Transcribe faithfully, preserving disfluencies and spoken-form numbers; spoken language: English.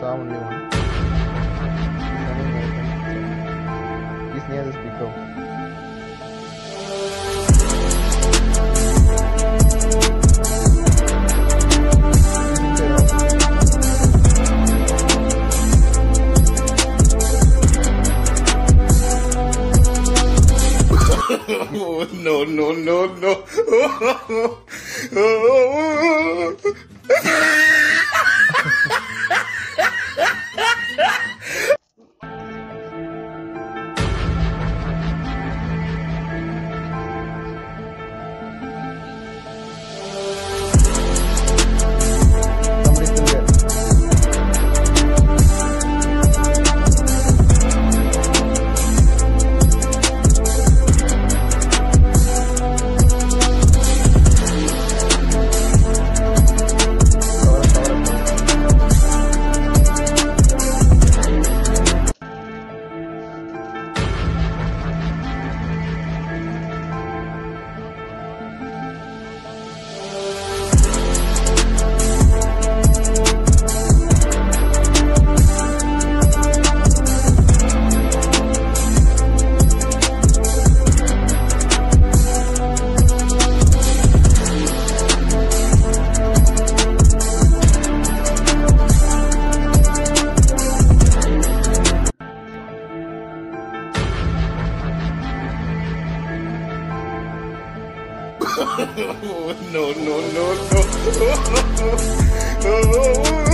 saw only one. He's near the speaker. Oh, no, no, no, no. Oh, oh, oh, oh. Oh, no, no, no, no.